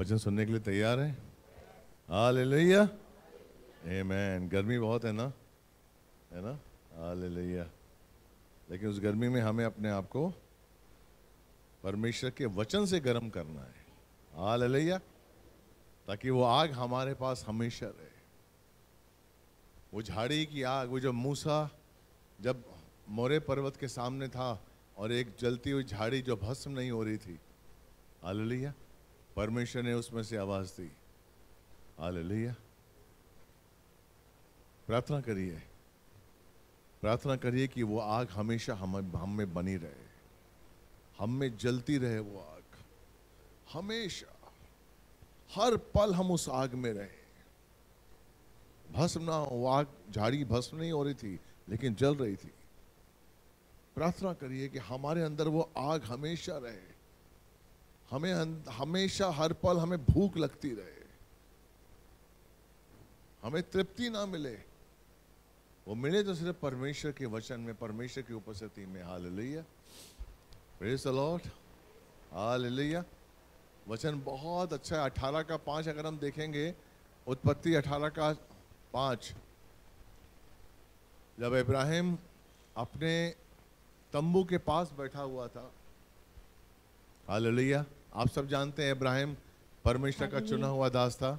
वचन सुनने के लिए तैयार हैं? हालेलुया, आमीन। गर्मी बहुत है ना, है ना? हालेलुया। लेकिन उस गर्मी में हमें अपने आप को परमेश्वर के वचन से गर्म करना है। हालेलुया। ताकि वो आग हमारे पास हमेशा रहे, वो झाड़ी की आग, वो जो मूसा जब मोरे पर्वत के सामने था और एक जलती हुई झाड़ी जो भस्म नहीं हो रही थी। हालेलुया। परमेश्वर ने उसमें से आवाज़ दी। हालेलुया। प्रार्थना करिए, प्रार्थना करिए कि वो आग हमेशा हम में बनी रहे, हम में जलती रहे वो आग हमेशा, हर पल हम उस आग में रहे। भस्म ना हो, वो आग झाड़ी भस्म नहीं हो रही थी लेकिन जल रही थी। प्रार्थना करिए कि हमारे अंदर वो आग हमेशा रहे, हमें हमेशा हर पल हमें भूख लगती रहे, हमें तृप्ति ना मिले, वो मिले तो सिर्फ परमेश्वर के वचन में, परमेश्वर की उपस्थिति में। Hallelujah, praise the Lord. Hallelujah. वचन बहुत अच्छा है। 18:5 अगर हम देखेंगे, उत्पत्ति 18:5, जब इब्राहिम अपने तंबू के पास बैठा हुआ था। हालेलुया। आप सब जानते हैं इब्राहिम परमेश्वर का चुना हुआ दास था,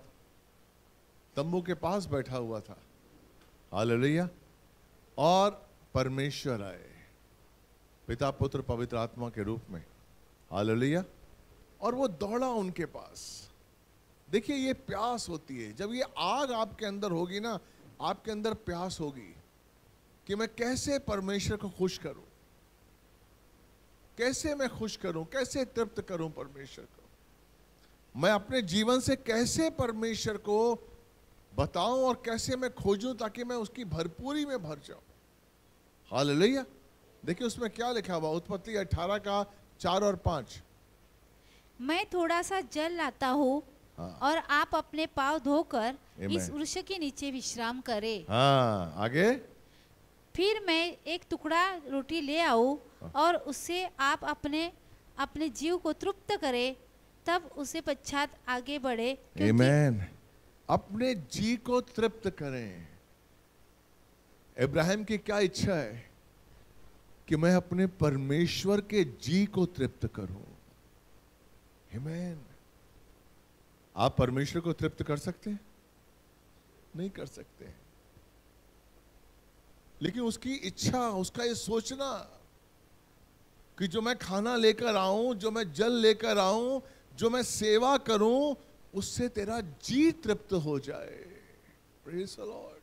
तंबू के पास बैठा हुआ था। हालेलुया। और परमेश्वर आए पिता पुत्र पवित्र आत्मा के रूप में। हालेलुया। और वो दौड़ा उनके पास। देखिए, ये प्यास होती है। जब ये आग आपके अंदर होगी ना, आपके अंदर प्यास होगी कि मैं कैसे परमेश्वर को खुश करूं, कैसे मैं खुश करूं, कैसे तृप्त करूं परमेश्वर को, मैं अपने जीवन से कैसे परमेश्वर को बताऊं और कैसे मैं खोजूं ताकि मैं उसकी भरपूरी में भर जाऊं। हालेलुया। देखिए उसमें क्या लिखा हुआ, उत्पत्ति 18:4 और 5। मैं थोड़ा सा जल लाता हूँ, हाँ। और आप अपने पाँव धोकर इस वृक्ष के नीचे विश्राम करें। हाँ, आगे। फिर मैं एक टुकड़ा रोटी ले आऊं, हाँ। और उससे आप अपने जीव को तृप्त करें, तब उसे पश्चात आगे बढ़े। आमीन। अपने जी को तृप्त करें। इब्राहिम की क्या इच्छा है कि मैं अपने परमेश्वर के जी को तृप्त करूं। आमीन। आप परमेश्वर को तृप्त कर सकते हैं? नहीं कर सकते। लेकिन उसकी इच्छा, उसका ये सोचना कि जो मैं खाना लेकर आऊं, जो मैं जल लेकर आऊं, जो मैं सेवा करूं, उससे तेरा जी तृप्त हो जाए। Praise the Lord.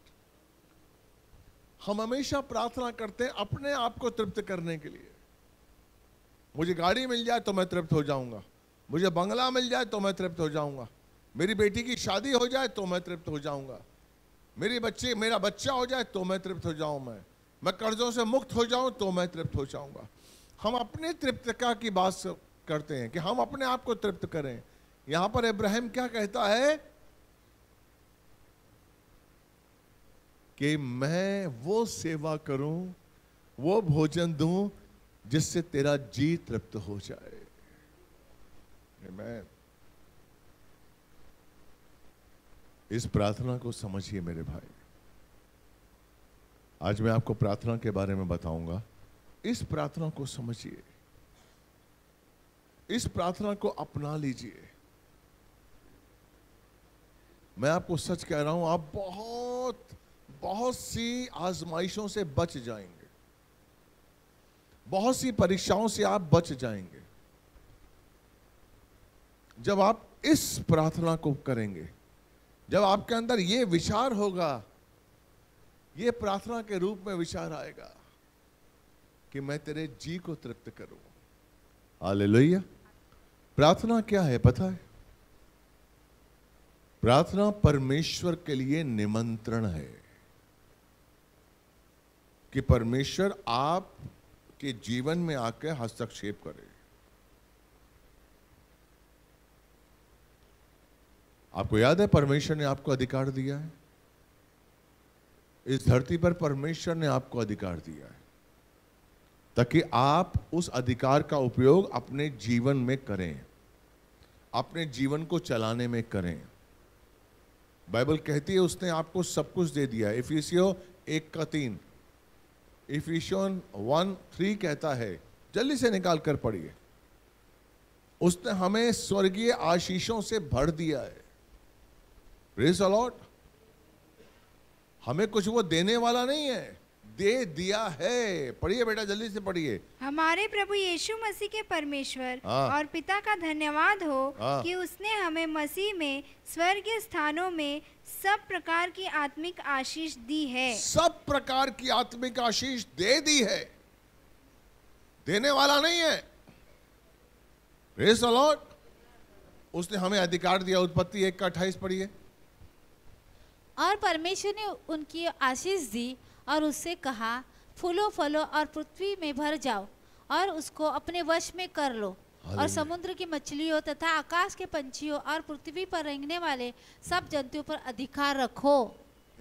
हम हमेशा प्रार्थना करते हैं अपने आप को तृप्त करने के लिए। मुझे गाड़ी मिल जाए तो मैं तृप्त हो जाऊंगा, मुझे बंगला मिल जाए तो मैं तृप्त हो जाऊंगा, मेरी बेटी की शादी हो जाए तो मैं तृप्त हो जाऊंगा, मेरा बच्चा हो जाए तो मैं तृप्त हो जाऊं, मैं कर्जों से मुक्त हो जाऊं तो मैं तृप्त हो जाऊंगा। हम अपने तृप्तता की बात करते हैं कि हम अपने आप को तृप्त करें। यहां पर इब्राहिम क्या कहता है कि मैं वो सेवा करूं, वो भोजन दूं जिससे तेरा जी तृप्त हो जाए। आमीन। इस प्रार्थना को समझिए मेरे भाई। आज मैं आपको प्रार्थना के बारे में बताऊंगा। इस प्रार्थना को समझिए, इस प्रार्थना को अपना लीजिए। मैं आपको सच कह रहा हूं, आप बहुत बहुत सी आजमाइशों से बच जाएंगे, बहुत सी परीक्षाओं से आप बच जाएंगे जब आप इस प्रार्थना को करेंगे। जब आपके अंदर ये विचार होगा, ये प्रार्थना के रूप में विचार आएगा कि मैं तेरे जी को तृप्त करूं। हालेलुया। प्रार्थना क्या है पता है? प्रार्थना परमेश्वर के लिए निमंत्रण है कि परमेश्वर आप के जीवन में आकर हस्तक्षेप करे। आपको याद है परमेश्वर ने आपको अधिकार दिया है, इस धरती पर परमेश्वर ने आपको अधिकार दिया है ताकि आप उस अधिकार का उपयोग अपने जीवन में करें। अपने जीवन को चलाने में करें। बाइबल कहती है उसने आपको सब कुछ दे दिया। इफिसियों 1:3 इफिसियों 1:3 कहता है, जल्दी से निकाल कर पढ़िए। उसने हमें स्वर्गीय आशीषों से भर दिया है। Praise the Lord. हमें कुछ वो देने वाला नहीं है, दे दिया है। पढ़िए बेटा, जल्दी से पढ़िए। हमारे प्रभु यीशु मसीह के परमेश्वर और पिता का धन्यवाद हो कि उसने हमें मसीह में स्वर्गीय स्थानों में सब प्रकार की आत्मिक आशीष दी है। सब प्रकार की आत्मिक आशीष दे दी है, देने वाला नहीं है। Praise the Lord. उसने हमें अधिकार दिया। उत्पत्ति 1:28 पढ़िए। और परमेश्वर ने उनकी आशीष दी और उससे कहा, फूलो फलो और पृथ्वी में भर जाओ और उसको अपने वश में कर लो, और समुद्र की मछलियों तथा आकाश के पंछियों और पृथ्वी पर रेंगने वाले सब जंतुओं पर अधिकार रखो।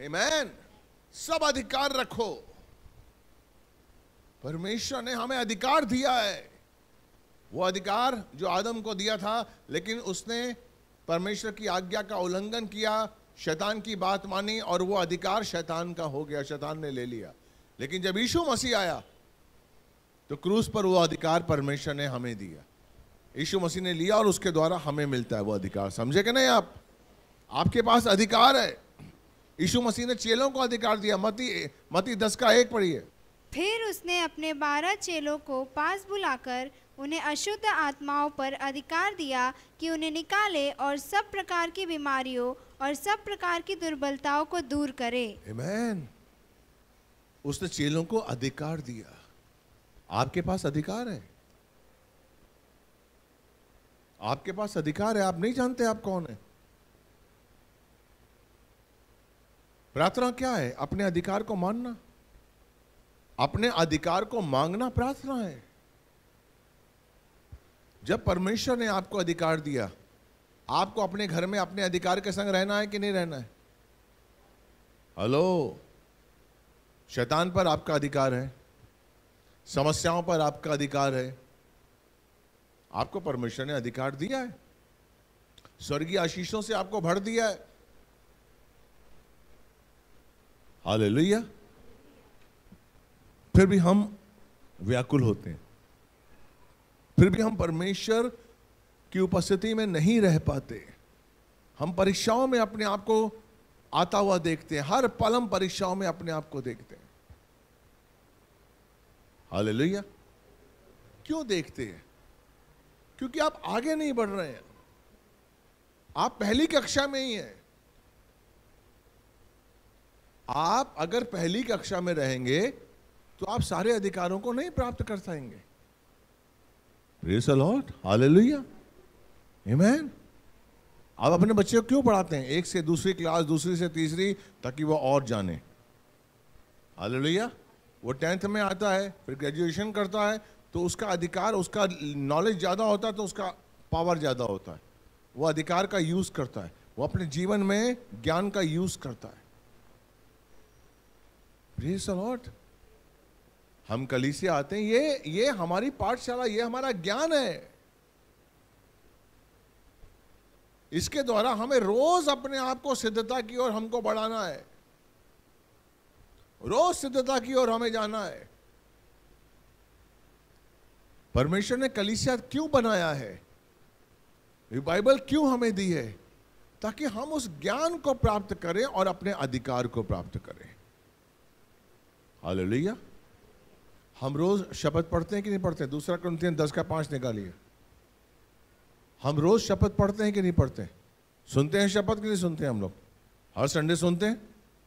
आमीन। सब अधिकार रखो। परमेश्वर ने हमें अधिकार दिया है, वो अधिकार जो आदम को दिया था, लेकिन उसने परमेश्वर की आज्ञा का उल्लंघन किया, शैतान की बात मानी और वो अधिकार शैतान का हो गया, शैतान ने ले लिया। लेकिन जब यीशु मसीह आया तो क्रूस पर वो अधिकार परमेश्वर ने हमें दिया, यीशु मसीह ने लिया और उसके द्वारा हमें मिलता है वो अधिकार। समझे कि नहीं आप? आपके पास अधिकार है। यीशु मसीह ने चेलों को अधिकार दिया। मत्ती 10:1 पढ़िए। फिर उसने अपने 12 चेलों को पास बुलाकर उन्हें अशुद्ध आत्माओं पर अधिकार दिया कि उन्हें निकाले और सब प्रकार की बीमारियों और सब प्रकार की दुर्बलताओं को दूर करे। आमीन। उसने चेलों को अधिकार दिया। आपके पास अधिकार है, आपके पास अधिकार है। आप नहीं जानते आप कौन है। प्रार्थना क्या है? अपने अधिकार को मानना, अपने अधिकार को मांगना प्रार्थना है। जब परमेश्वर ने आपको अधिकार दिया, आपको अपने घर में अपने अधिकार के संग रहना है कि नहीं रहना है? हेलो। शैतान पर आपका अधिकार है, समस्याओं पर आपका अधिकार है, आपको परमेश्वर ने अधिकार दिया है, स्वर्गीय आशीषों से आपको भर दिया है। हालेलुया। फिर भी हम व्याकुल होते हैं, फिर भी हम परमेश्वर की उपस्थिति में नहीं रह पाते। हम परीक्षाओं में अपने आप को आता हुआ देखते हैं, हर पल हम परीक्षाओं में अपने आप को देखते हैं। हालेलुया। क्यों देखते हैं? क्योंकि आप आगे नहीं बढ़ रहे हैं, आप पहली कक्षा में ही हैं। आप अगर पहली कक्षा में रहेंगे तो आप सारे अधिकारों को नहीं प्राप्त कर पाएंगे। Praise the Lord. हालेलुया। आमीन। आप अपने बच्चे को क्यों पढ़ाते हैं? 1 से 2वीं क्लास, 2री से 3री, ताकि वो और जाने। हालेलुया। वो 10th में आता है, फिर ग्रेजुएशन करता है, तो उसका अधिकार, उसका नॉलेज ज़्यादा होता है, तो उसका पावर ज़्यादा होता है। वो अधिकार का यूज़ करता है, वो अपने जीवन में ज्ञान का यूज़ करता है। Praise the Lord. हम कलीसिया आते हैं, ये हमारी पाठशाला, ये हमारा ज्ञान है। इसके द्वारा हमें रोज अपने आप को सिद्धता की ओर हमको बढ़ाना है, रोज सिद्धता की ओर हमें जाना है। परमेश्वर ने कलीसिया क्यों बनाया है, ये बाइबल क्यों हमें दी है? ताकि हम उस ज्ञान को प्राप्त करें और अपने अधिकार को प्राप्त करें। हालेलुया। हम रोज शपथ पढ़ते हैं कि नहीं पढ़ते? 2 Corinthians 10:5 निकालिए। हम रोज शपथ पढ़ते हैं कि नहीं पढ़ते? सुनते हैं शपथ कि नहीं सुनते हैं? हम लोग हर संडे सुनते हैं।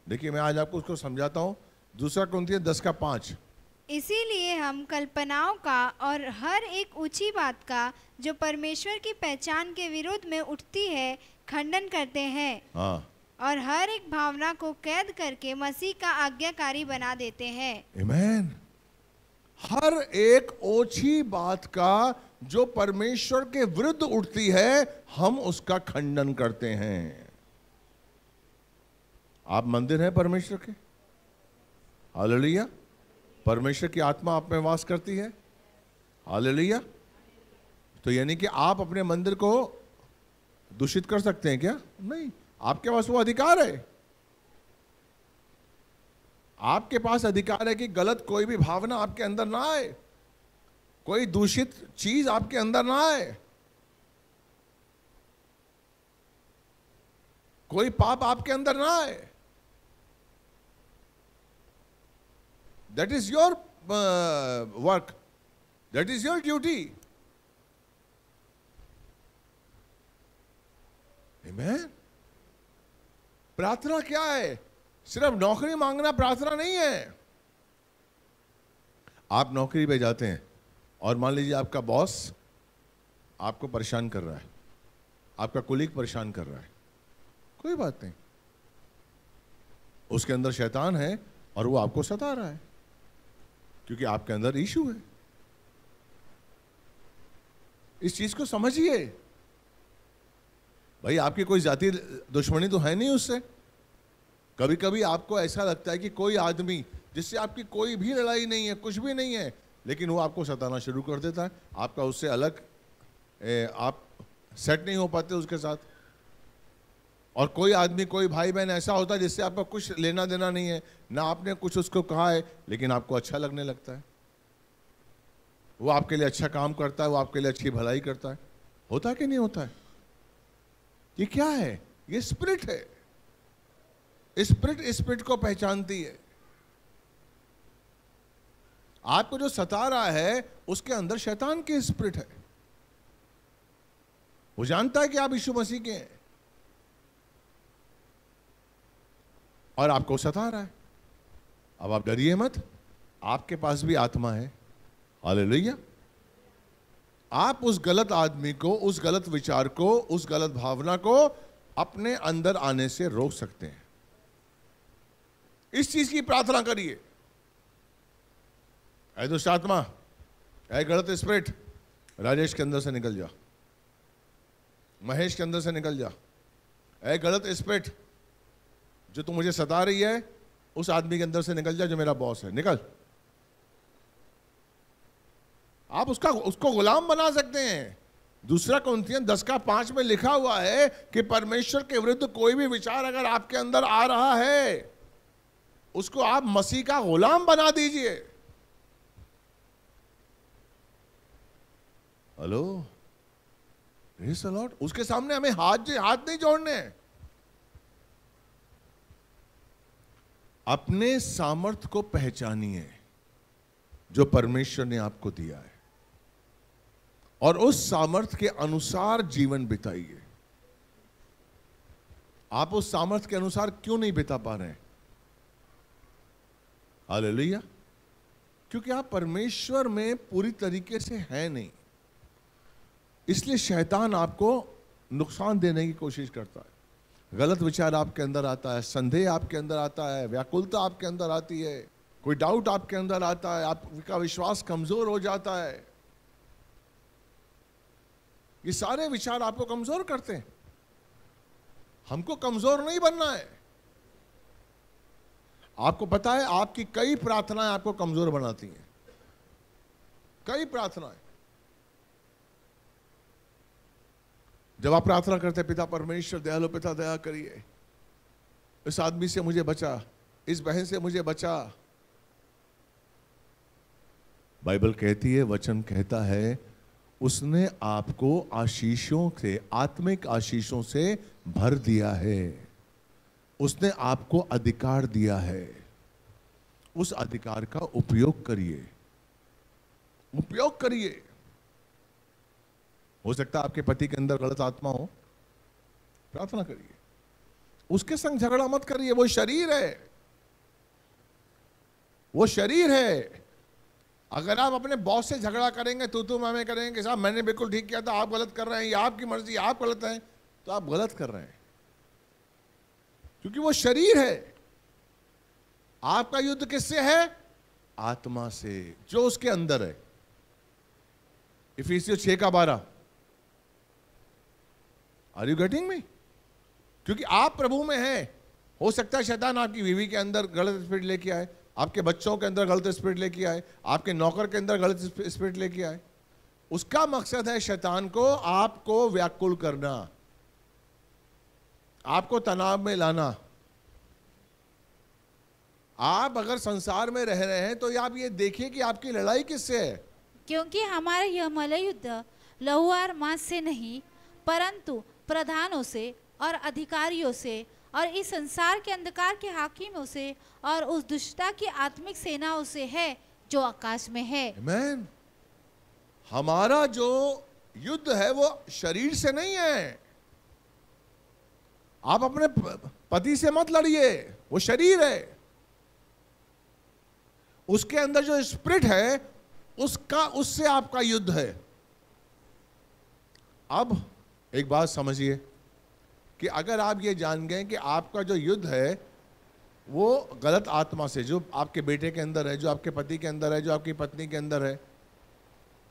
देखिए, मैं आज आपको उसको समझाता हूँ। 2 Corinthians 10:5। इसीलिए हम कल्पनाओं का और हर एक ऊंची बात का जो परमेश्वर की पहचान के विरोध में उठती है खंडन करते हैं। हाँ। और हर एक भावना को कैद करके मसीह का आज्ञाकारी बना देते हैं। आमीन। हर एक ओछी बात का जो परमेश्वर के विरुद्ध उठती है, हम उसका खंडन करते हैं। आप मंदिर हैं परमेश्वर के। हालेलुया। परमेश्वर की आत्मा आप में वास करती है। हालेलुया। तो यानी कि आप अपने मंदिर को दूषित कर सकते हैं क्या? नहीं, आपके पास वो अधिकार है, आपके पास अधिकार है कि गलत कोई भी भावना आपके अंदर ना आए, कोई दूषित चीज आपके अंदर ना आए, कोई पाप आपके अंदर ना आए। That is your work, that is your duty. आमेन। प्रार्थना क्या है? सिर्फ नौकरी मांगना प्रार्थना नहीं है। आप नौकरी पे जाते हैं और मान लीजिए आपका बॉस आपको परेशान कर रहा है, आपका कुलीग परेशान कर रहा है, कोई बात नहीं, उसके अंदर शैतान है और वो आपको सता रहा है क्योंकि आपके अंदर इशू है। इस चीज को समझिए भाई, आपकी कोई जाति दुश्मनी तो है नहीं उससे। कभी कभी आपको ऐसा लगता है कि कोई आदमी जिससे आपकी कोई भी लड़ाई नहीं है, कुछ भी नहीं है, लेकिन वो आपको सताना शुरू कर देता है, आपका उससे अलग आप सेट नहीं हो पाते उसके साथ। और कोई आदमी, कोई भाई बहन ऐसा होता है जिससे आपका कुछ लेना देना नहीं है, ना आपने कुछ उसको कहा है, लेकिन आपको अच्छा लगने लगता है, वो आपके लिए अच्छा काम करता है, वो आपके लिए अच्छी भलाई करता है। होता कि नहीं होता है? ये क्या है? ये स्पिरिट है। स्पिरिट स्पिरिट को पहचानती है। आपको जो सता रहा है उसके अंदर शैतान की स्पिरिट है। वो जानता है कि आप यीशु मसीह के हैं और आपको सता रहा है। अब आप डरिए मत, आपके पास भी आत्मा है। हालेलुया। आप उस गलत आदमी को, उस गलत विचार को, उस गलत भावना को अपने अंदर आने से रोक सकते हैं। इस चीज की प्रार्थना करिए, ऐ दुष्ट आत्मा, ऐ गलत स्पिरिट, राजेश के अंदर से निकल जा, महेश के अंदर से निकल जा। ऐ गलत स्पिरिट, जो तू मुझे सता रही है, उस आदमी के अंदर से निकल जा जो मेरा बॉस है, निकल। आप उसको गुलाम बना सकते हैं। दूसरा कोरिन्थियन 10:5 में लिखा हुआ है कि परमेश्वर के विरुद्ध कोई भी विचार अगर आपके अंदर आ रहा है, उसको आप मसीह का गुलाम बना दीजिए। Hello, praise the Lord. उसके सामने हमें हाथ नहीं जोड़ने हैं। अपने सामर्थ्य को पहचानिए जो परमेश्वर ने आपको दिया है, और उस सामर्थ्य के अनुसार जीवन बिताइए। आप उस सामर्थ्य के अनुसार क्यों नहीं बिता पा रहे हैं? हालेलुया। क्योंकि आप परमेश्वर में पूरी तरीके से हैं नहीं, इसलिए शैतान आपको नुकसान देने की कोशिश करता है। गलत विचार आपके अंदर आता है, संदेह आपके अंदर आता है, व्याकुलता आपके अंदर आती है, कोई डाउट आपके अंदर आता है, आपका विश्वास कमजोर हो जाता है। ये सारे विचार आपको कमजोर करते हैं। हमको कमजोर नहीं बनना है। आपको पता है आपकी कई प्रार्थनाएं आपको कमजोर बनाती हैं, कई प्रार्थनाएं। जब आप प्रार्थना करते हैं, पिता परमेश्वर दयालु पिता दया करिए, इस आदमी से मुझे बचा, इस बहन से मुझे बचा। बाइबल कहती है, वचन कहता है, उसने आपको आशीषों से, आत्मिक आशीषों से भर दिया है। उसने आपको अधिकार दिया है, उस अधिकार का उपयोग करिए, उपयोग करिए। हो सकता है आपके पति के अंदर गलत आत्मा हो, प्रार्थना करिए, उसके संग झगड़ा मत करिए। वो शरीर है, वो शरीर है। अगर आप अपने बॉस से झगड़ा करेंगे, तू मैं करेंगे कि साहब मैंने बिल्कुल ठीक किया था, आप गलत कर रहे हैं, या आपकी मर्जी, आप गलत हैं, तो आप गलत कर रहे हैं, क्योंकि वो शरीर है। आपका युद्ध किससे है? आत्मा से, जो उसके अंदर है। इफिसियों 6:12। Are you getting me? क्योंकि आप प्रभु में हैं। हो सकता है शैतान आपकी बीवी के अंदर गलत स्पिरिट लेके आए, आपके बच्चों के अंदर गलत स्पिरिट लेके आए, आपके नौकर के अंदर गलत स्पिरिट लेके आए। उसका मकसद है शैतान को आपको व्याकुल करना, आपको तनाव में लाना। आप अगर संसार में रह रहे हैं तो आप ये देखिए कि आपकी लड़ाई किससे है, क्योंकि हमारा यह मल्लयुद्ध लहू और मांस से नहीं परंतु प्रधानों से और अधिकारियों से और इस संसार के अंधकार के हाकिमों से और उस दुष्टता की आत्मिक सेनाओं से है जो आकाश में है। आमीन। हमारा जो युद्ध है वो शरीर से नहीं है। आप अपने पति से मत लड़िए, वो शरीर है, उसके अंदर जो स्पिरिट है उसका, उससे आपका युद्ध है। अब एक बात समझिए कि अगर आप ये जान गए कि आपका जो युद्ध है वो गलत आत्मा से, जो आपके बेटे के अंदर है, जो आपके पति के अंदर है, जो आपकी पत्नी के अंदर है,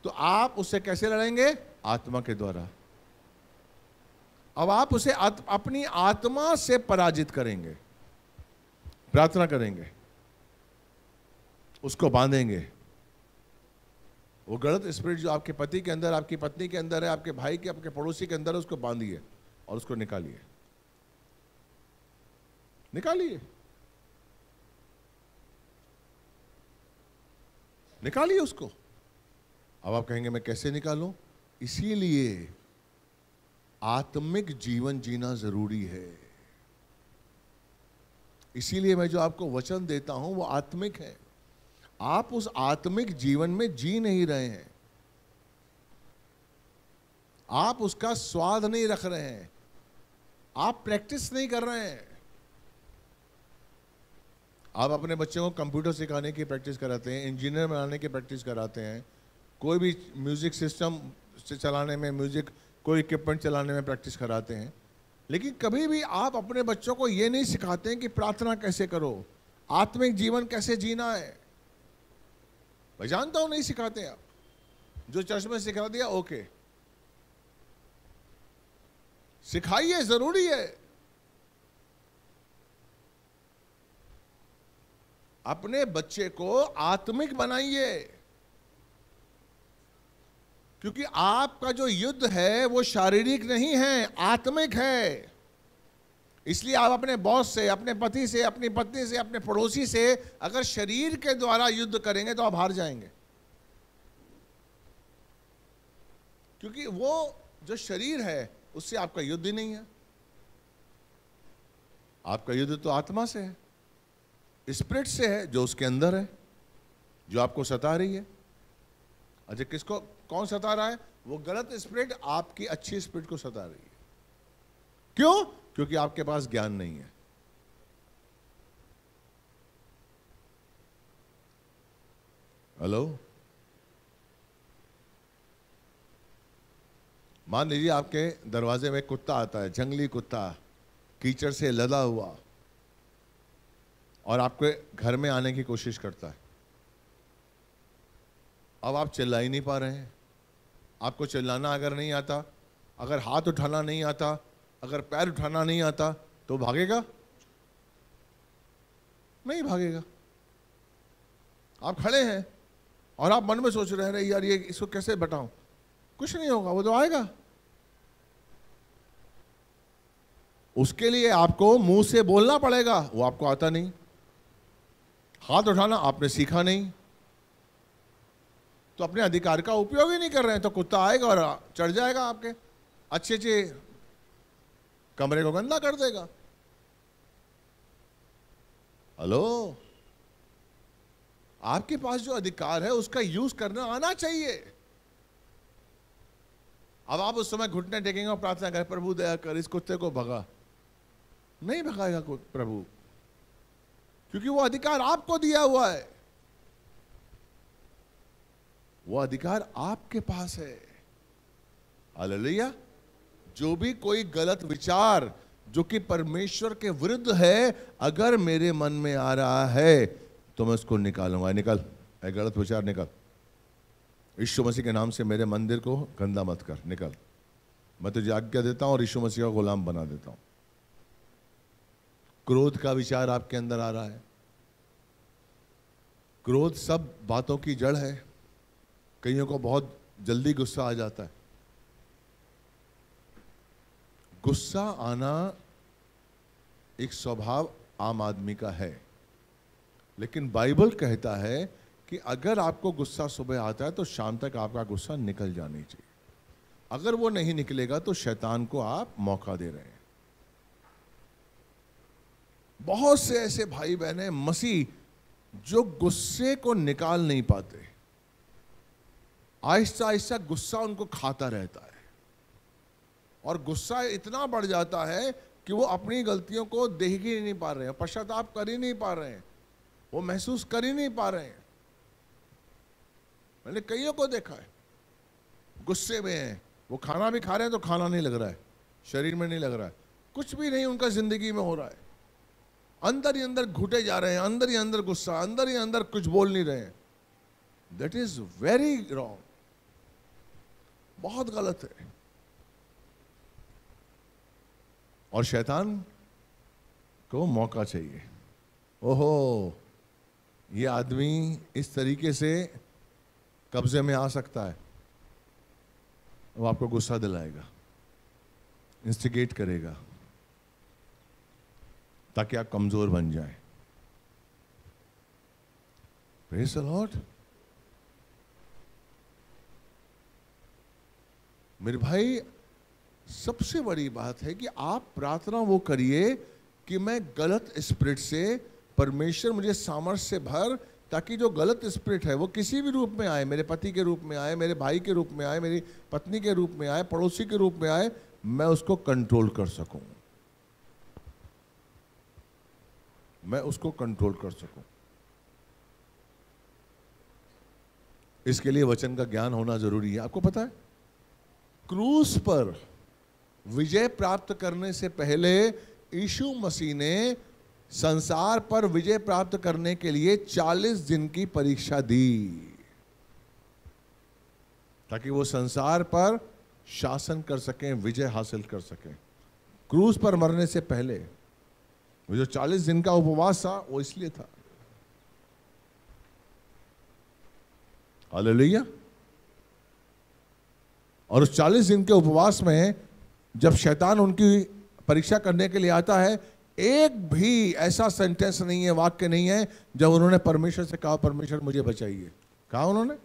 तो आप उससे कैसे लड़ेंगे? आत्मा के द्वारा। अब आप उसे अपनी आत्मा से पराजित करेंगे, प्रार्थना करेंगे, उसको बांधेंगे। वो गलत स्पिरिट जो आपके पति के अंदर, आपकी पत्नी के अंदर है, आपके भाई के, आपके पड़ोसी के अंदर है, उसको बांधिए और उसको निकालिए, निकालिए, निकालिए उसको। अब आप कहेंगे मैं कैसे निकालूं? इसीलिए आत्मिक जीवन जीना जरूरी है। इसीलिए मैं जो आपको वचन देता हूं वो आत्मिक है। आप उस आत्मिक जीवन में जी नहीं रहे हैं, आप उसका स्वाद नहीं रख रहे हैं, आप प्रैक्टिस नहीं कर रहे हैं। आप अपने बच्चों को कंप्यूटर सिखाने की प्रैक्टिस कराते हैं, इंजीनियर बनाने की प्रैक्टिस कराते हैं, कोई भी म्यूज़िक सिस्टम से चलाने में, म्यूज़िक कोई इक्विपमेंट चलाने में प्रैक्टिस कराते हैं, लेकिन कभी भी आप अपने बच्चों को ये नहीं सिखाते हैं कि प्रार्थना कैसे करो, आत्मिक जीवन कैसे जीना है। मैं जानता हूँ नहीं सिखाते आप, जो चर्च में सिखा दिया ओके, सिखाइए, जरूरी है। अपने बच्चे को आत्मिक बनाइए, क्योंकि आपका जो युद्ध है वो शारीरिक नहीं है, आत्मिक है। इसलिए आप अपने बॉस से, अपने पति से, अपनी पत्नी से, अपने पड़ोसी से अगर शरीर के द्वारा युद्ध करेंगे तो आप हार जाएंगे, क्योंकि वो जो शरीर है उससे आपका युद्ध ही नहीं है। आपका युद्ध तो आत्मा से है, स्पिरिट से है, जो उसके अंदर है, जो आपको सता रही है। अच्छा, किसको कौन सता रहा है? वो गलत स्पिरिट आपकी अच्छी स्पिरिट को सता रही है। क्यों? क्योंकि आपके पास ज्ञान नहीं है। हेलो, मान लीजिए आपके दरवाजे में कुत्ता आता है, जंगली कुत्ता, कीचड़ से लदा हुआ, और आपके घर में आने की कोशिश करता है। अब आप चिल्ला ही नहीं पा रहे हैं, आपको चिल्लाना अगर नहीं आता, अगर हाथ उठाना नहीं आता, अगर पैर उठाना नहीं आता, तो भागेगा? नहीं भागेगा। आप खड़े हैं और आप मन में सोच रहे हैं यार ये इसको कैसे बटाऊं, कुछ नहीं होगा, वो तो आएगा। उसके लिए आपको मुंह से बोलना पड़ेगा, वो आपको आता नहीं, हाथ उठाना आपने सीखा नहीं, तो अपने अधिकार का उपयोग ही नहीं कर रहे हैं, तो कुत्ता आएगा और चढ़ जाएगा आपके अच्छे कमरे को गंदा कर देगा। हेलो, आपके पास जो अधिकार है उसका यूज करना आना चाहिए। अब आप उस समय घुटने टेकेंगे और प्रार्थना करें, प्रभु दया कर, इस कुत्ते को भगा। नहीं भगाएगा प्रभु, क्योंकि वो अधिकार आपको दिया हुआ है, वो अधिकार आपके पास है। हालेलुया। जो भी कोई गलत विचार जो कि परमेश्वर के विरुद्ध है अगर मेरे मन में आ रहा है तो मैं उसको निकालूंगा। निकल ऐ गलत विचार, निकल। यीशु मसीह के नाम से मेरे मंदिर को गंदा मत कर, निकल। मैं तुझे आज्ञा देता हूं और यीशु मसीह का गुलाम बना देता हूं। क्रोध का विचार आपके अंदर आ रहा है, क्रोध सब बातों की जड़ है। कईयों को बहुत जल्दी गुस्सा आ जाता है। गुस्सा आना एक स्वभाव आम आदमी का है, लेकिन बाइबल कहता है कि अगर आपको गुस्सा सुबह आता है तो शाम तक आपका गुस्सा निकल जानी चाहिए। अगर वो नहीं निकलेगा तो शैतान को आप मौका दे रहे हैं। बहुत से ऐसे भाई बहन हैं मसीह जो गुस्से को निकाल नहीं पाते, आहिस्ता आहिस्ता गुस्सा उनको खाता रहता है और गुस्सा इतना बढ़ जाता है कि वो अपनी गलतियों को देख ही नहीं पा रहे हैं, पश्चाताप कर ही नहीं पा रहे हैं, वो महसूस कर ही नहीं पा रहे हैं। मैंने कईयों को देखा है गुस्से में हैं, वो खाना भी खा रहे हैं तो खाना नहीं लग रहा है, शरीर में नहीं लग रहा है, कुछ भी नहीं उनका ज़िंदगी में हो रहा है। अंदर ही अंदर घुटे जा रहे हैं, अंदर ही अंदर गुस्सा, अंदर ही अंदर कुछ बोल नहीं रहे हैं। दैट इज़ वेरी रॉन्ग, बहुत गलत है। और शैतान को मौका चाहिए, ओहो ये आदमी इस तरीके से कब्जे में आ सकता है, वो आपको गुस्सा दिलाएगा, इंस्टिगेट करेगा ताकि आप कमजोर बन जाएं। Praise the Lord. मेरे भाई सबसे बड़ी बात है कि आप प्रार्थना वो करिए कि मैं गलत स्पिरिट से, परमेश्वर मुझे सामर्थ्य से भर ताकि जो गलत स्पिरिट है वो किसी भी रूप में आए, मेरे पति के रूप में आए, मेरे भाई के रूप में आए, मेरी पत्नी के रूप में आए, पड़ोसी के रूप में आए, मैं उसको कंट्रोल कर सकूं, मैं उसको कंट्रोल कर सकूं। इसके लिए वचन का ज्ञान होना जरूरी है। आपको पता है क्रूस पर विजय प्राप्त करने से पहले यीशु मसीह ने संसार पर विजय प्राप्त करने के लिए 40 दिन की परीक्षा दी ताकि वो संसार पर शासन कर सकें, विजय हासिल कर सकें। क्रूस पर मरने से पहले वो जो 40 दिन का उपवास था वो इसलिए था। हालेलुया। और उस 40 दिन के उपवास में जब शैतान उनकी परीक्षा करने के लिए आता है, एक भी ऐसा सेंटेंस नहीं है, वाक्य नहीं है जब उन्होंने परमेश्वर से कहा परमेश्वर मुझे बचाइए। कहा उन्होंने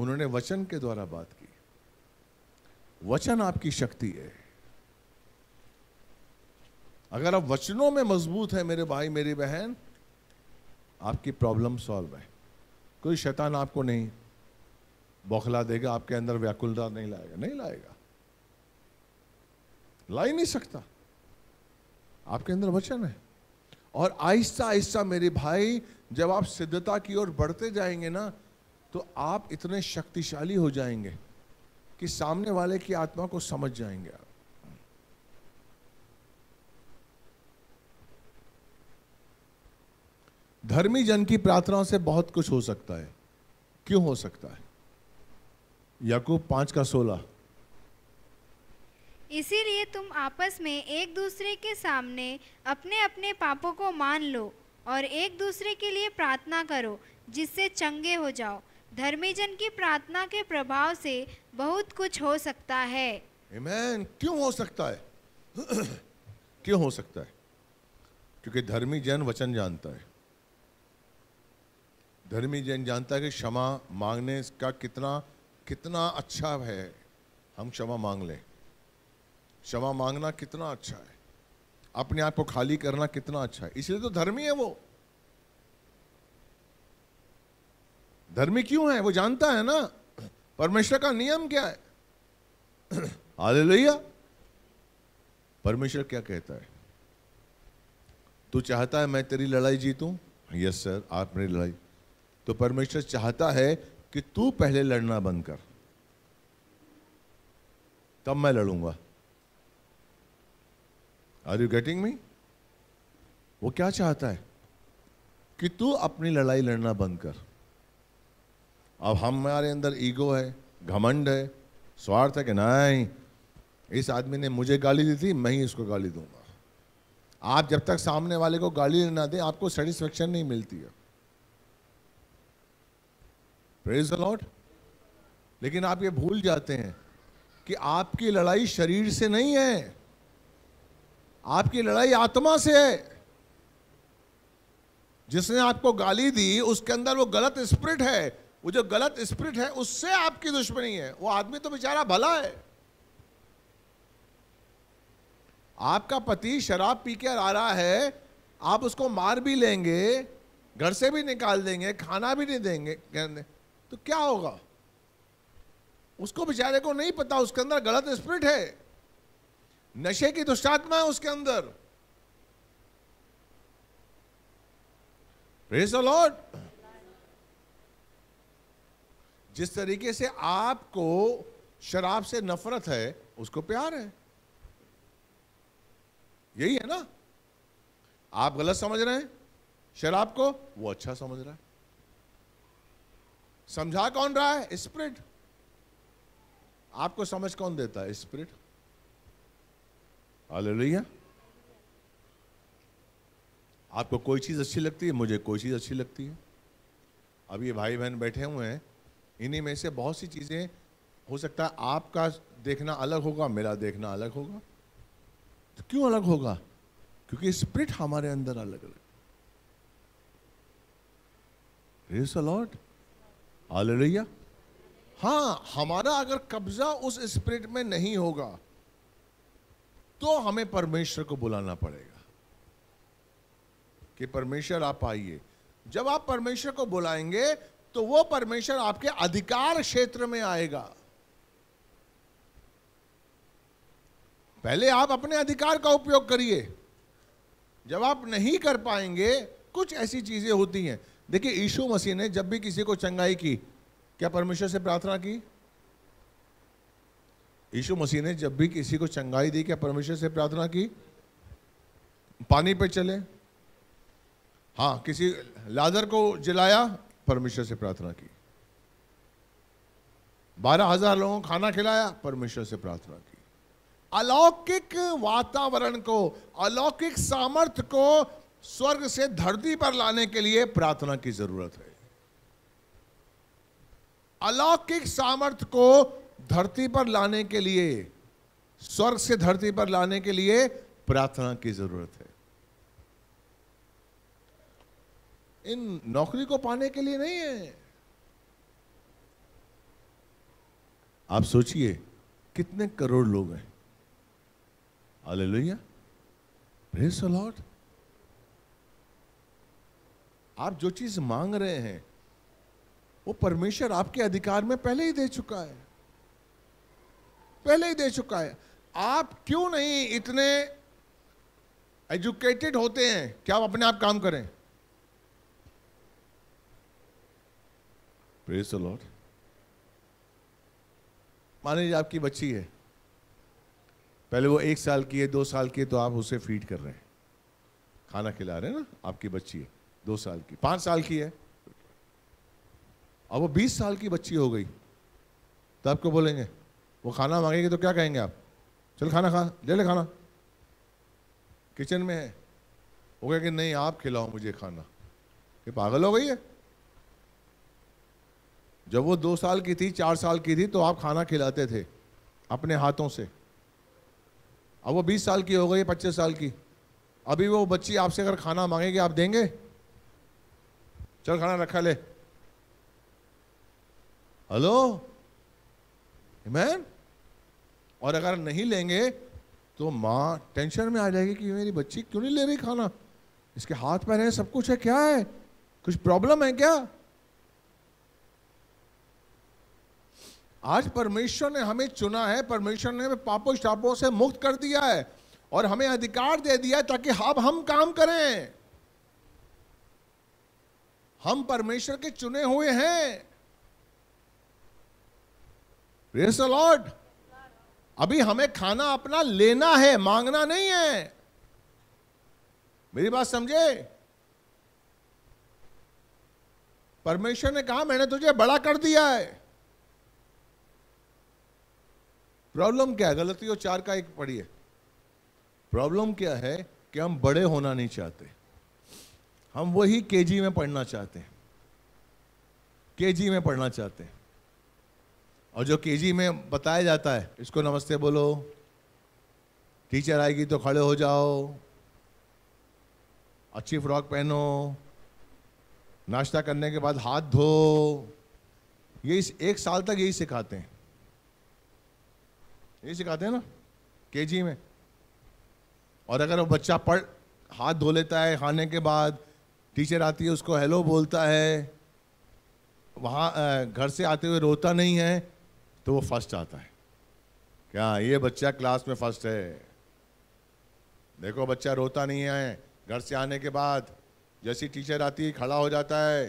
उन्होंने वचन के द्वारा बात की। वचन आपकी शक्ति है। अगर आप वचनों में मजबूत हैं मेरे भाई मेरी बहन, आपकी प्रॉब्लम सॉल्व है। कोई शैतान आपको नहीं बौखला देगा, आपके अंदर व्याकुलता नहीं लाएगा, नहीं लाएगा, ला ही नहीं सकता। आपके अंदर वचन है। और आहिस्ता आहिस्ता मेरे भाई जब आप सिद्धता की ओर बढ़ते जाएंगे ना, तो आप इतने शक्तिशाली हो जाएंगे कि सामने वाले की आत्मा को समझ जाएंगे आप। धर्मी जन की प्रार्थनाओं से बहुत कुछ हो सकता है। क्यों हो सकता है? याकूब 5:16, इसीलिए तुम आपस में एक दूसरे के सामने अपने अपने पापों को मान लो और एक दूसरे के लिए प्रार्थना करो जिससे चंगे हो जाओ। धर्मीजन की प्रार्थना के प्रभाव से बहुत कुछ हो सकता है। आमीन। क्यों हो सकता है? क्यों हो सकता है? क्योंकि धर्मीजन वचन जानता है। धर्मीजन जानता है कि क्षमा मांगने का कितना कितना अच्छा है। हम क्षमा मांग लें, क्षमा मांगना कितना अच्छा है, अपने आप को खाली करना कितना अच्छा है। इसलिए तो धर्मी है वो। धर्मी क्यों है? वो जानता है ना परमेश्वर का नियम क्या है। हालेलुया। परमेश्वर क्या कहता है? तू चाहता है मैं तेरी लड़ाई जीतूं? यस सर, आप मेरी लड़ाई। तो परमेश्वर चाहता है कि तू पहले लड़ना बंद कर, तब मैं लड़ूंगा। Are you getting me? वो क्या चाहता है कि तू अपनी लड़ाई लड़ना बंद कर। अब हमारे अंदर ईगो है, घमंड है, स्वार्थ है कि नहीं इस आदमी ने मुझे गाली दी थी, मैं ही इसको गाली दूंगा। आप जब तक सामने वाले को गाली ना दें आपको सेटिस्फेक्शन नहीं मिलती है। Praise the Lord. लेकिन आप ये भूल जाते हैं कि आपकी लड़ाई शरीर से नहीं है, आपकी लड़ाई आत्मा से है। जिसने आपको गाली दी उसके अंदर वो गलत स्पिरिट है, वो जो गलत स्पिरिट है उससे आपकी दुश्मनी है। वो आदमी तो बेचारा भला है। आपका पति शराब पी कर आ रहा है, आप उसको मार भी लेंगे, घर से भी निकाल देंगे, खाना भी नहीं देंगे, तो क्या होगा? उसको बेचारे को नहीं पता उसके अंदर गलत स्पिरिट है, नशे की दुष्टात्मा है उसके अंदर। Praise the Lord. जिस तरीके से आपको शराब से नफरत है, उसको प्यार है। यही है ना? आप गलत समझ रहे हैं शराब को, वो अच्छा समझ रहा है। समझा कौन रहा है? स्पिरिट। आपको समझ कौन देता है? स्पिरिट। हालेलुया। आपको कोई चीज़ अच्छी लगती है, मुझे कोई चीज़ अच्छी लगती है। अब ये भाई बहन बैठे हुए हैं, इन्हीं में से बहुत सी चीज़ें हो सकता है आपका देखना अलग होगा, मेरा देखना अलग होगा। तो क्यों अलग होगा? क्योंकि स्पिरिट हमारे अंदर अलग अलग। Praise the Lord. हालेलुया। हाँ, हमारा अगर कब्जा उस स्पिरिट में नहीं होगा तो हमें परमेश्वर को बुलाना पड़ेगा कि परमेश्वर आप आइए। जब आप परमेश्वर को बुलाएंगे तो वो परमेश्वर आपके अधिकार क्षेत्र में आएगा। पहले आप अपने अधिकार का उपयोग करिए। जब आप नहीं कर पाएंगे, कुछ ऐसी चीजें होती हैं। देखिए, यीशु मसीह ने जब भी किसी को चंगाई की, क्या परमेश्वर से प्रार्थना की? यीशु मसीह ने जब भी किसी को चंगाई दी, क्या परमेश्वर से प्रार्थना की? पानी पे चले। हाँ, किसी लाजर को जिलाया, परमेश्वर से प्रार्थना की। 12,000 लोगों को खाना खिलाया, परमेश्वर से प्रार्थना की। अलौकिक वातावरण को, अलौकिक सामर्थ्य को स्वर्ग से धरती पर लाने के लिए प्रार्थना की जरूरत है। अलौकिक सामर्थ्य को धरती पर लाने के लिए, स्वर्ग से धरती पर लाने के लिए प्रार्थना की जरूरत है। इन नौकरी को पाने के लिए नहीं है। आप सोचिए कितने करोड़ लोग हैं। हालेलुया। Praise the Lord. आप जो चीज मांग रहे हैं वो परमेश्वर आपके अधिकार में पहले ही दे चुका है, पहले ही दे चुका है। आप क्यों नहीं इतने एजुकेटेड होते हैं कि आप अपने आप काम करें? Praise the Lord. मान लीजिए आपकी बच्ची है, पहले वो 1 साल की है, 2 साल की है, तो आप उसे फीड कर रहे हैं, खाना खिला रहे हैं ना। आपकी बच्ची है 2 साल की, 5 साल की है, अब वो 20 साल की बच्ची हो गई, तो आपको बोलेंगे, वो खाना मांगेगी तो क्या कहेंगे आप? चल खाना खा, ले ले खाना, किचन में है। वो कहे कि नहीं आप खिलाओ मुझे खाना। ये पागल हो गई है। जब वो 2 साल की थी, 4 साल की थी, तो आप खाना खिलाते थे अपने हाथों से। अब वो 20 साल की हो गई, 25 साल की, अभी वो बच्ची आपसे अगर खाना मांगेगी आप देंगे? चल खाना रखा ले। हेलो, आमीन। और अगर नहीं लेंगे तो माँ टेंशन में आ जाएगी कि मेरी बच्ची क्यों नहीं ले रही खाना, इसके हाथ पैर है, सब कुछ है, क्या है, कुछ प्रॉब्लम है क्या? आज परमेश्वर ने हमें चुना है, परमेश्वर ने हमें पापों शापों से मुक्त कर दिया है और हमें अधिकार दे दिया ताकि हम काम करें। हम परमेश्वर के चुने हुए हैं। Praise the Lord. अभी हमें खाना अपना लेना है, मांगना नहीं है। मेरी बात समझे? परमेश्वर ने कहा मैंने तुझे बड़ा कर दिया है। प्रॉब्लम क्या है? गलतियों 4 का 1 पढ़िए। प्रॉब्लम क्या है कि हम बड़े होना नहीं चाहते, हम वही केजी में पढ़ना चाहते हैं, केजी में पढ़ना चाहते हैं। और जो केजी में बताया जाता है, इसको नमस्ते बोलो, टीचर आएगी तो खड़े हो जाओ, अच्छी फ्रॉक पहनो, नाश्ता करने के बाद हाथ धो, ये इस एक साल तक यही सिखाते हैं, यही सिखाते हैं ना केजी में। और अगर वो बच्चा पढ़ हाथ धो लेता है खाने के बाद, टीचर आती है उसको हेलो बोलता है, वहाँ घर से आते हुए रोता नहीं है तो वो फर्स्ट आता है। क्या ये बच्चा क्लास में फर्स्ट है? देखो बच्चा रोता नहीं है, घर से आने के बाद जैसी टीचर आती है खड़ा हो जाता है,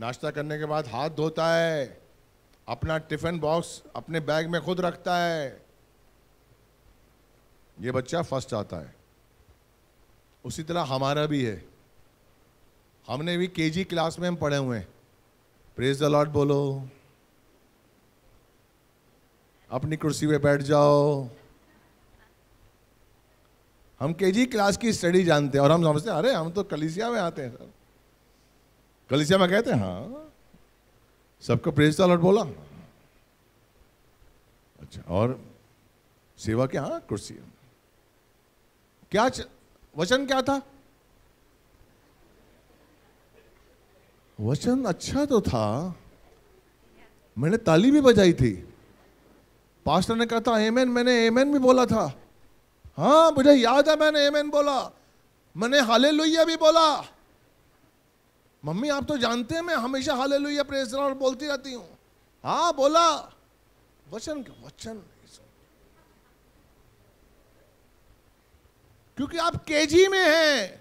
नाश्ता करने के बाद हाथ धोता है, अपना टिफ़िन बॉक्स अपने बैग में खुद रखता है, ये बच्चा फर्स्ट आता है। उसी तरह हमारा भी है, हमने भी केजी क्लास में हम पढ़े हुए हैं। प्रेज द लॉर्ड बोलो, अपनी कुर्सी पे बैठ जाओ। हम केजी क्लास की स्टडी जानते हैं और हम समझते हैं अरे हम तो कलीसिया में आते हैं सर, कलीसिया में कहते हैं। हाँ, सबको प्रेज द लॉर्ड बोला, अच्छा। और सेवा के, हाँ कुर्सी क्या वचन क्या था? वचन अच्छा तो था, मैंने ताली भी बजाई थी, पास्टर ने कहा था एमेन, मैंने एमेन भी बोला था, हाँ मुझे याद है मैंने एमेन बोला, मैंने हालेलुया भी बोला। मम्मी आप तो जानते हैं मैं हमेशा हालेलुया प्रेज द लॉर्ड बोलती रहती हूँ। हाँ बोला, वचन क्या? वचन क्योंकि आप केजी में हैं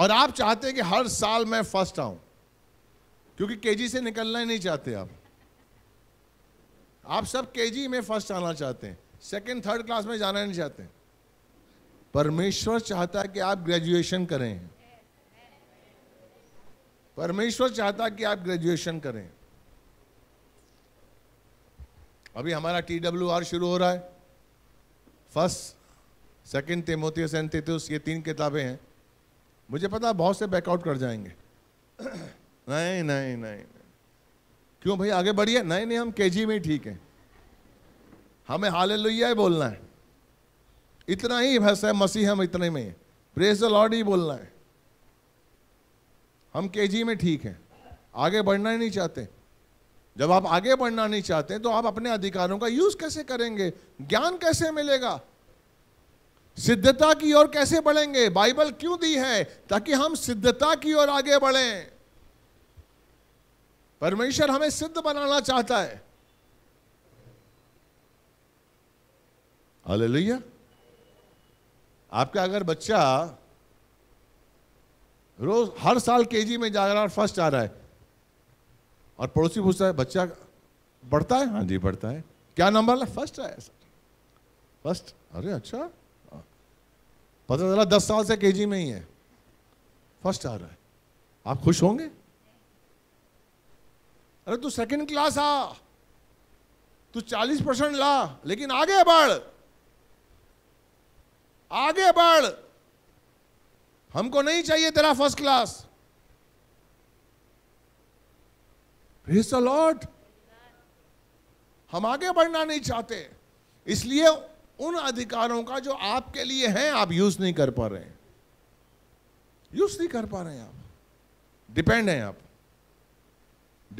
और आप चाहते हैं कि हर साल मैं फर्स्ट आऊं, क्योंकि केजी से निकलना ही नहीं चाहते आप सब केजी में फर्स्ट आना चाहते हैं, सेकंड थर्ड क्लास में जाना नहीं चाहते। परमेश्वर चाहता है कि आप ग्रेजुएशन करें, परमेश्वर चाहता है कि आप ग्रेजुएशन करें। अभी हमारा TWR शुरू हो रहा है, फर्स्ट सेकंड तिमोथियस एंड तीतुस, ये 3 किताबें हैं। मुझे पता बहुत से बैकआउट कर जाएंगे, नहीं नहीं नहीं क्यों भाई आगे बढ़िए, नहीं नहीं हम केजी में ही ठीक है, हमें हालेलुया ही बोलना है, इतना ही बस है, मसीह हम इतने में ही, प्रेज द लॉर्ड ही बोलना है, हम केजी में ठीक है। आगे बढ़ना ही नहीं चाहते, जब आप आगे बढ़ना नहीं चाहते तो आप अपने अधिकारों का यूज कैसे करेंगे, ज्ञान कैसे मिलेगा, सिद्धता की ओर कैसे बढ़ेंगे? बाइबल क्यों दी है? ताकि हम सिद्धता की ओर आगे बढ़ें। परमेश्वर हमें सिद्ध बनाना चाहता है। हालेलुया। आपका अगर बच्चा रोज हर साल केजी में जा रहा है, फर्स्ट आ रहा है, और पड़ोसी पूछता है बच्चा बढ़ता है? हाँ जी बढ़ता है। क्या नंबर? फर्स्ट आया सर, फर्स्ट। अरे अच्छा, पता चला 10 साल से केजी में ही है, फर्स्ट आ रहा है। आप खुश होंगे? अरे तू सेकंड क्लास आ, तू 40% ला, लेकिन आगे बढ़, आगे बढ़। हमको नहीं चाहिए तेरा first class. Praise the Lord. हम आगे बढ़ना नहीं चाहते, इसलिए उन अधिकारों का जो आपके लिए हैं आप यूज नहीं कर पा रहे हैं, यूज नहीं कर पा रहे हैं, आप डिपेंड हैं, आप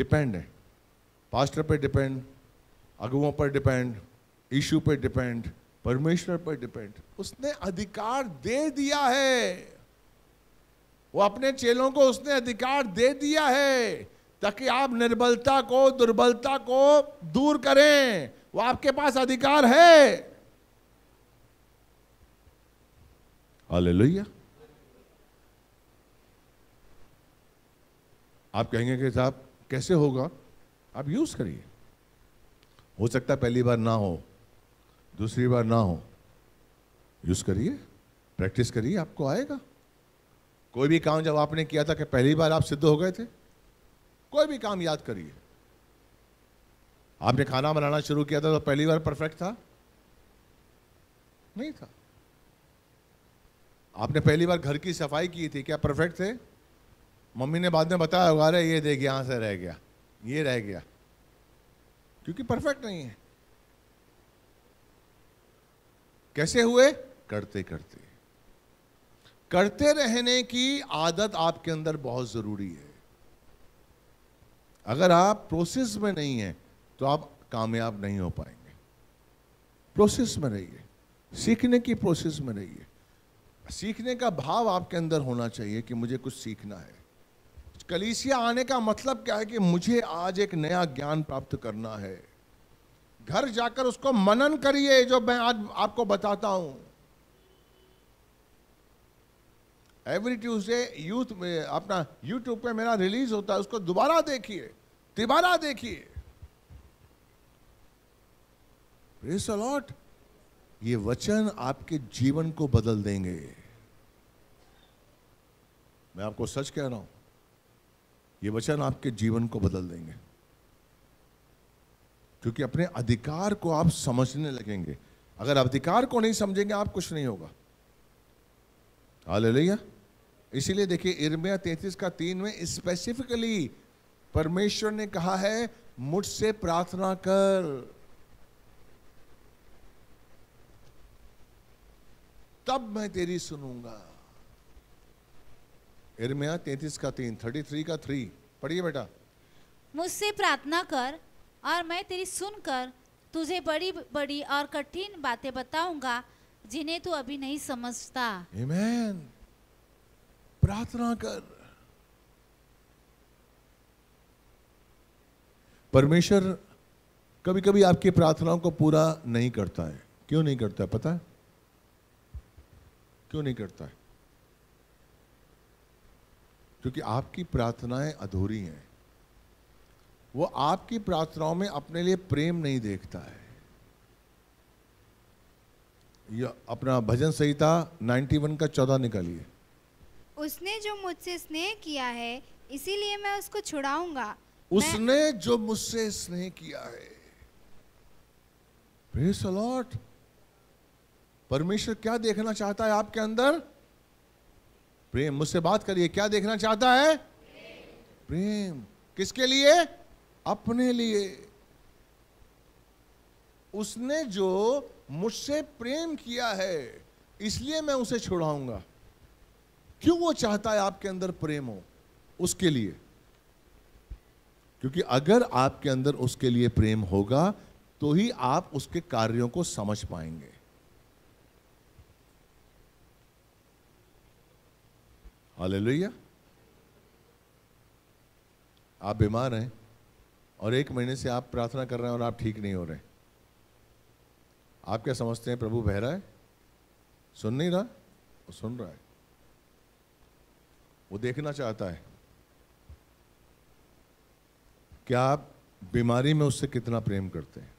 डिपेंड हैं, पास्टर पे डिपेंड, अगुओं पर डिपेंड, यीशु पे डिपेंड, परमेश्वर पर डिपेंड। उसने अधिकार दे दिया है, वो अपने चेलों को उसने अधिकार दे दिया है ताकि आप निर्बलता को, दुर्बलता को दूर करें। वो आपके पास अधिकार है। हालेलुया। आप कहेंगे कि साहब कैसे होगा? आप यूज करिए, हो सकता है पहली बार ना हो, दूसरी बार ना हो, यूज करिए, प्रैक्टिस करिए, आपको आएगा। कोई भी काम जब आपने किया था कि पहली बार आप सिद्ध हो गए थे, कोई भी काम याद करिए। आपने खाना बनाना शुरू किया था तो पहली बार परफेक्ट था? नहीं था। आपने पहली बार घर की सफाई की थी, क्या परफेक्ट थे? मम्मी ने बाद में बताया होगा अरे ये देख यहाँ से रह गया, ये रह गया, क्योंकि परफेक्ट नहीं है। कैसे हुए? करते करते। करते रहने की आदत आपके अंदर बहुत जरूरी है। अगर आप प्रोसेस में नहीं हैं तो आप कामयाब नहीं हो पाएंगे। प्रोसेस में रहिए, सीखने की प्रोसेस में रहिए। सीखने का भाव आपके अंदर होना चाहिए कि मुझे कुछ सीखना है। कलीसिया आने का मतलब क्या है? कि मुझे आज एक नया ज्ञान प्राप्त करना है। घर जाकर उसको मनन करिए जो मैं आज आपको बताता हूं। एवरी ट्यूसडे यूथ में अपना यूट्यूब पे मेरा रिलीज होता है, उसको दोबारा देखिए, तिबारा देखिए। Praise the Lord. ये वचन आपके जीवन को बदल देंगे। मैं आपको सच कह रहा हूं, ये वचन आपके जीवन को बदल देंगे, क्योंकि अपने अधिकार को आप समझने लगेंगे। अगर अधिकार को नहीं समझेंगे आप, कुछ नहीं होगा। हालेलुया। इसीलिए देखिए यिर्मयाह 33:3 में स्पेसिफिकली परमेश्वर ने कहा है, मुझसे प्रार्थना कर। तब मैं तेरी सुनूंगा। यिर्मयाह 33:3 33:3 पढ़िए बेटा। मुझसे प्रार्थना कर और मैं तेरी सुनकर तुझे बड़ी बड़ी और कठिन बातें बताऊंगा जिन्हें तू अभी नहीं समझता। आमीन। प्रार्थना कर। परमेश्वर कभी कभी आपकी प्रार्थनाओं को पूरा नहीं करता है। क्यों नहीं करता है पता है? क्यों नहीं करता है? क्योंकि आपकी प्रार्थनाएं अधूरी हैं। वो आपकी प्रार्थनाओं में अपने लिए प्रेम नहीं देखता है। यह अपना भजन संहिता 91:14 निकालिए। उसने जो मुझसे स्नेह किया है इसीलिए मैं उसको छुड़ाऊंगा। उसने जो मुझसे स्नेह किया है। Praise the Lord. परमेश्वर क्या देखना चाहता है आपके अंदर? प्रेम। मुझसे बात करिए, क्या देखना चाहता है? प्रेम। किसके लिए? अपने लिए। उसने जो मुझसे प्रेम किया है इसलिए मैं उसे छुड़ाऊंगा। क्यों वो चाहता है आपके अंदर प्रेम हो? उसके लिए। क्योंकि अगर आपके अंदर उसके लिए प्रेम होगा तो ही आप उसके कार्यों को समझ पाएंगे। हालेलुया। आप बीमार हैं और 1 महीने से आप प्रार्थना कर रहे हैं और आप ठीक नहीं हो रहे। आप क्या समझते हैं? प्रभु बहरा है, सुन नहीं रहा? वो सुन रहा है, वो देखना चाहता है क्या आप बीमारी में उससे कितना प्रेम करते हैं।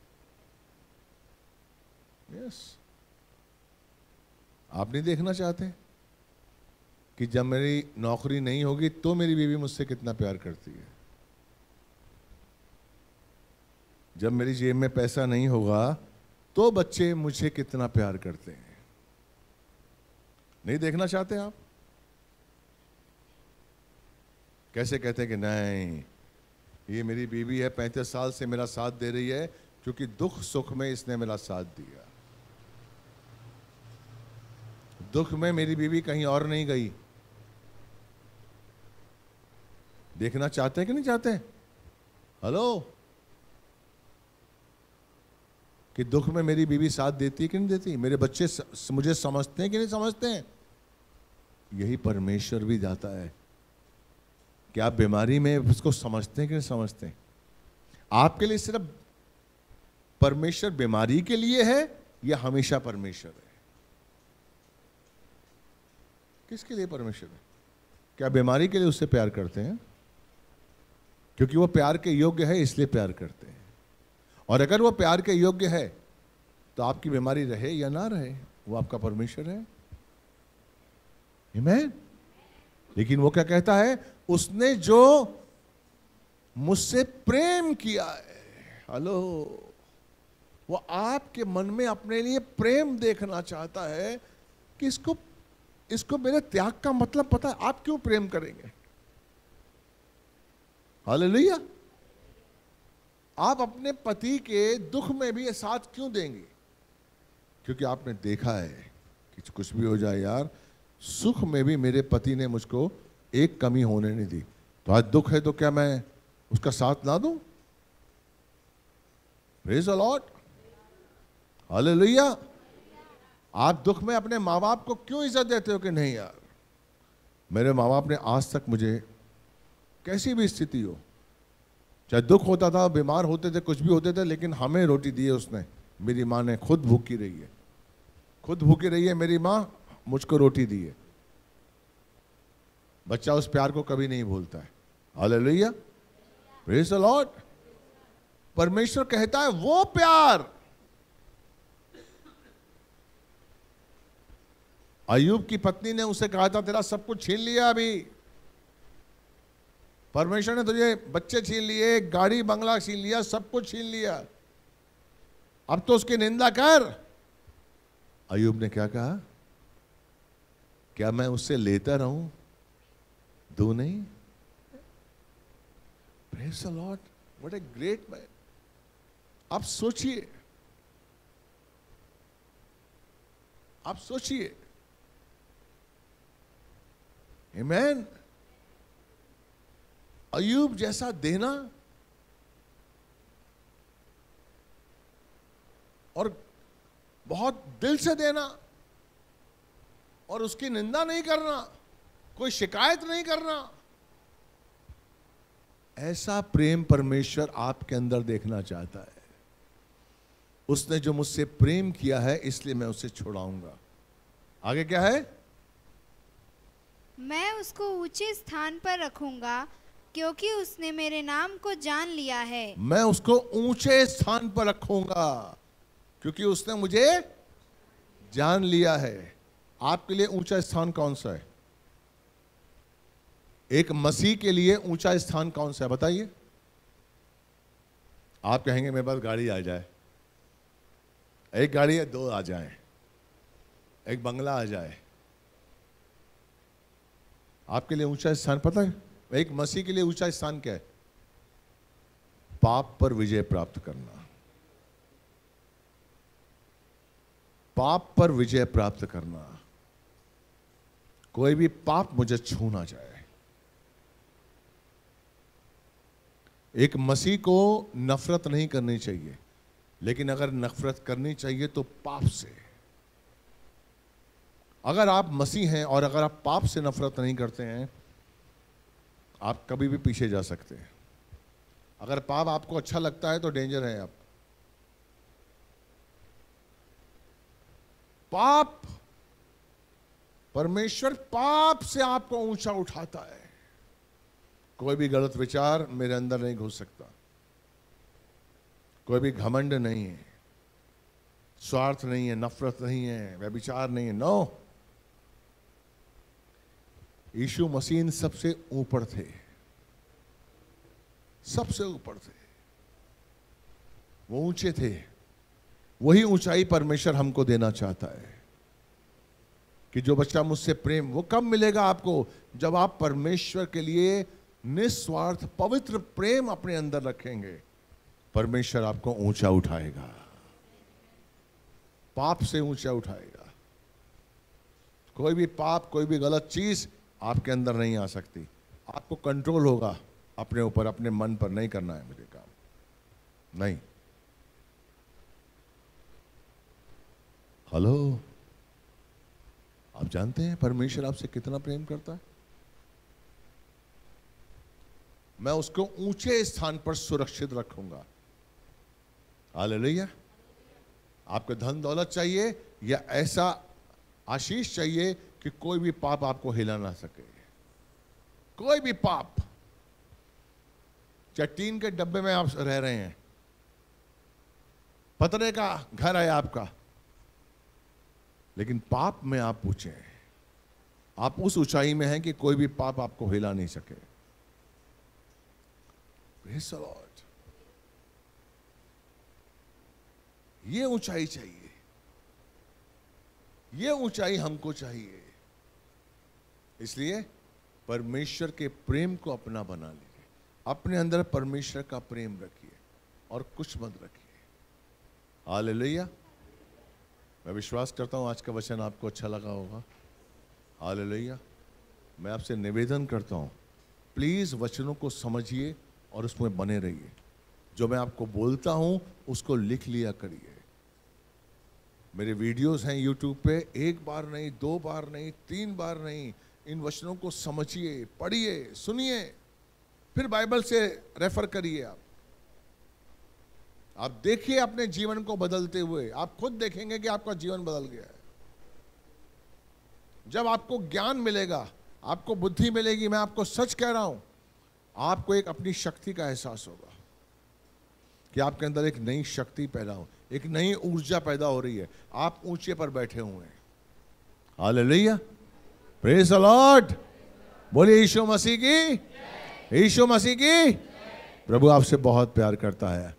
यस। आप नहीं देखना चाहते कि जब मेरी नौकरी नहीं होगी तो मेरी बीवी मुझसे कितना प्यार करती है। जब मेरी जेब में पैसा नहीं होगा तो बच्चे मुझे कितना प्यार करते हैं। नहीं देखना चाहते आप? कैसे कहते हैं कि नहीं ये मेरी बीवी है, 35 साल से मेरा साथ दे रही है, क्योंकि दुख सुख में इसने मेरा साथ दिया। दुख में मेरी बीवी कहीं और नहीं गई। देखना चाहते हैं कि नहीं चाहते? हेलो। कि दुख में मेरी बीवी साथ देती है कि नहीं देती? मेरे बच्चे मुझे समझते हैं कि नहीं समझते हैं? यही परमेश्वर भी जाता है कि आप बीमारी में उसको समझते हैं कि नहीं समझते हैं। आपके लिए सिर्फ परमेश्वर बीमारी के लिए है या हमेशा परमेश्वर है? किसके लिए परमेश्वर है? क्या बीमारी के लिए उससे प्यार करते हैं? क्योंकि वो प्यार के योग्य है इसलिए प्यार करते हैं। और अगर वो प्यार के योग्य है तो आपकी बीमारी रहे या ना रहे वो आपका परमेश्वर है। आमीन। लेकिन वो क्या कहता है? उसने जो मुझसे प्रेम किया है। हेलो। वो आपके मन में अपने लिए प्रेम देखना चाहता है कि इसको मेरे त्याग का मतलब पता है। आप क्यों प्रेम करेंगे? हालेलुया। आप अपने पति के दुख में भी साथ क्यों देंगे? क्योंकि आपने देखा है कि कुछ भी हो जाए यार, सुख में भी मेरे पति ने मुझको एक कमी होने नहीं दी। तो आज दुख है तो क्या मैं उसका साथ ना दूं? Praise the Lord, hallelujah. आप दुख में अपने माँ बाप को क्यों इज्जत देते हो कि नहीं यार मेरे माँ बाप ने आज तक मुझे, कैसी भी स्थिति हो, चाहे दुख होता था, बीमार होते थे, कुछ भी होते थे, लेकिन हमें रोटी दी है उसने। मेरी माँ ने खुद भूखी रही है, खुद भूखी रही है मेरी माँ, मुझको रोटी दी है। बच्चा उस प्यार को कभी नहीं भूलता है। Hallelujah, praise the Lord. परमेश्वर कहता है वो प्यार अय्यूब की पत्नी ने उसे कहा था, तेरा सब कुछ छीन लिया, अभी परमेश्वर ने तुझे बच्चे छीन लिए, गाड़ी बंगला छीन लिया, सब कुछ छीन लिया, अब तो उसकी निंदा कर। अय्यूब ने क्या कहा, क्या मैं उससे लेता रहूं, दूं नहीं? Praise the Lord, what a great man. आप सोचिए, आप सोचिए। आमेन। अय्यूब जैसा देना और बहुत दिल से देना, और उसकी निंदा नहीं करना, कोई शिकायत नहीं करना, ऐसा प्रेम परमेश्वर आपके अंदर देखना चाहता है। उसने जो मुझसे प्रेम किया है इसलिए मैं उसे छुड़ाऊंगा। आगे क्या है, मैं उसको ऊंचे स्थान पर रखूंगा क्योंकि उसने मेरे नाम को जान लिया है। मैं उसको ऊंचे स्थान पर रखूंगा क्योंकि उसने मुझे जान लिया है। आपके लिए ऊंचा स्थान कौन सा है? एक मसीह के लिए ऊंचा स्थान कौन सा है बताइए? आप कहेंगे मेरे पास गाड़ी आ जाए, एक गाड़ी है, दो आ जाए, एक बंगला आ जाए, आपके लिए ऊंचा स्थान पता है? एक मसीह के लिए ऊंचा स्थान क्या है? पाप पर विजय प्राप्त करना, पाप पर विजय प्राप्त करना। कोई भी पाप मुझे छू ना जाए। एक मसीह को नफरत नहीं करनी चाहिए, लेकिन अगर नफरत करनी चाहिए तो पाप से। अगर आप मसीह हैं और अगर आप पाप से नफरत नहीं करते हैं, आप कभी भी पीछे जा सकते हैं। अगर पाप आपको अच्छा लगता है तो डेंजर है आप। पाप, परमेश्वर पाप से आपको ऊंचा उठाता है। कोई भी गलत विचार मेरे अंदर नहीं घुस सकता, कोई भी घमंड नहीं है, स्वार्थ नहीं है, नफरत नहीं है, व्यभिचार नहीं है। नो, यीशु मसीह इन सबसे ऊपर थे, सबसे ऊपर थे, वो ऊंचे थे। वही ऊंचाई परमेश्वर हमको देना चाहता है कि जो बच्चा मुझसे प्रेम, वो कब मिलेगा आपको? जब आप परमेश्वर के लिए निस्वार्थ पवित्र प्रेम अपने अंदर रखेंगे, परमेश्वर आपको ऊंचा उठाएगा, पाप से ऊंचा उठाएगा। कोई भी पाप, कोई भी गलत चीज आपके अंदर नहीं आ सकती। आपको कंट्रोल होगा अपने ऊपर, अपने मन पर। नहीं करना है मुझे काम, नहीं। हेलो, आप जानते हैं परमेश्वर आपसे कितना प्रेम करता है? मैं उसको ऊंचे स्थान पर सुरक्षित रखूंगा। हालेलुया। आपको धन दौलत चाहिए या ऐसा आशीष चाहिए कि कोई भी पाप आपको हिला ना सके। कोई भी पाप, चाहे टीन के डब्बे में आप रह रहे हैं, पतरे का घर है आपका, लेकिन पाप में आप पूछें, आप उस ऊंचाई में हैं कि कोई भी पाप आपको हिला नहीं सके। प्रेज़ द लॉर्ड, ये ऊंचाई चाहिए, ये ऊंचाई हमको चाहिए। इसलिए परमेश्वर के प्रेम को अपना बना लीजिए, अपने अंदर परमेश्वर का प्रेम रखिए और कुछ मत रखिए। हालेलुया। मैं विश्वास करता हूँ आज का वचन आपको अच्छा लगा होगा। हालेलुया। मैं आपसे निवेदन करता हूँ, प्लीज़ वचनों को समझिए और उसमें बने रहिए। जो मैं आपको बोलता हूँ उसको लिख लिया करिए। मेरे वीडियोस हैं यूट्यूब पे, एक बार नहीं, दो बार नहीं, तीन बार नहीं, इन वचनों को समझिए, पढ़िए, सुनिए, फिर बाइबल से रेफर करिए। आप देखिए अपने जीवन को बदलते हुए, आप खुद देखेंगे कि आपका जीवन बदल गया है। जब आपको ज्ञान मिलेगा, आपको बुद्धि मिलेगी, मैं आपको सच कह रहा हूं, आपको एक अपनी शक्ति का एहसास होगा कि आपके अंदर एक नई शक्ति पैदा हो, एक नई ऊर्जा पैदा हो रही है। आप ऊंचे पर बैठे हुए हैं। Hallelujah, praise the Lord. बोलिए यीशु मसीह की, यीशु मसीह की। प्रभु आपसे बहुत प्यार करता है।